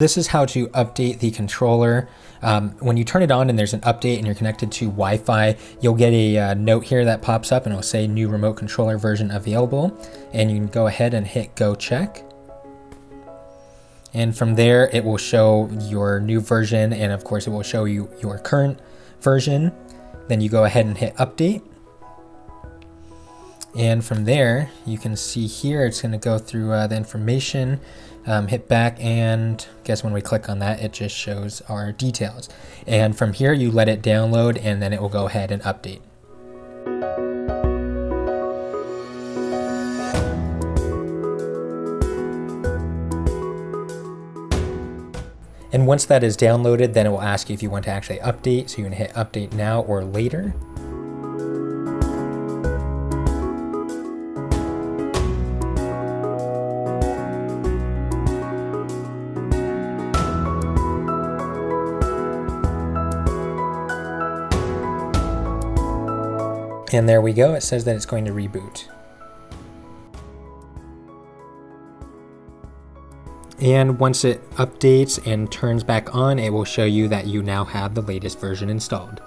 This is how to update the controller. When you turn it on and there's an update and you're connected to Wi-Fi, you'll get a note here that pops up and it'll say new remote controller version available. And you can go ahead and hit go check. And from there, it will show your new version. And of course, it will show you your current version. Then you go ahead and hit update. And from there, you can see here, it's gonna go through the information, hit back, and I guess when we click on that, it just shows our details. And from here, you let it download, and then it will go ahead and update. And once that is downloaded, then it will ask you if you want to actually update, so you can hit update now or later. And there we go, it says that it's going to reboot. And once it updates and turns back on, it will show you that you now have the latest version installed.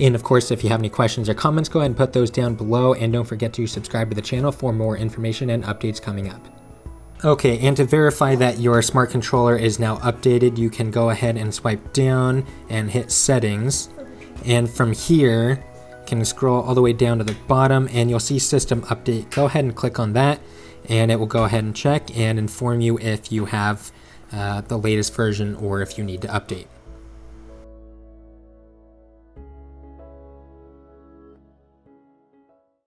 And of course, if you have any questions or comments, go ahead and put those down below, and don't forget to subscribe to the channel for more information and updates coming up. Okay, and to verify that your smart controller is now updated, you can go ahead and swipe down and hit settings. And from here, can scroll all the way down to the bottom and you'll see system update. Go ahead and click on that and it will go ahead and check and inform you if you have the latest version or if you need to update.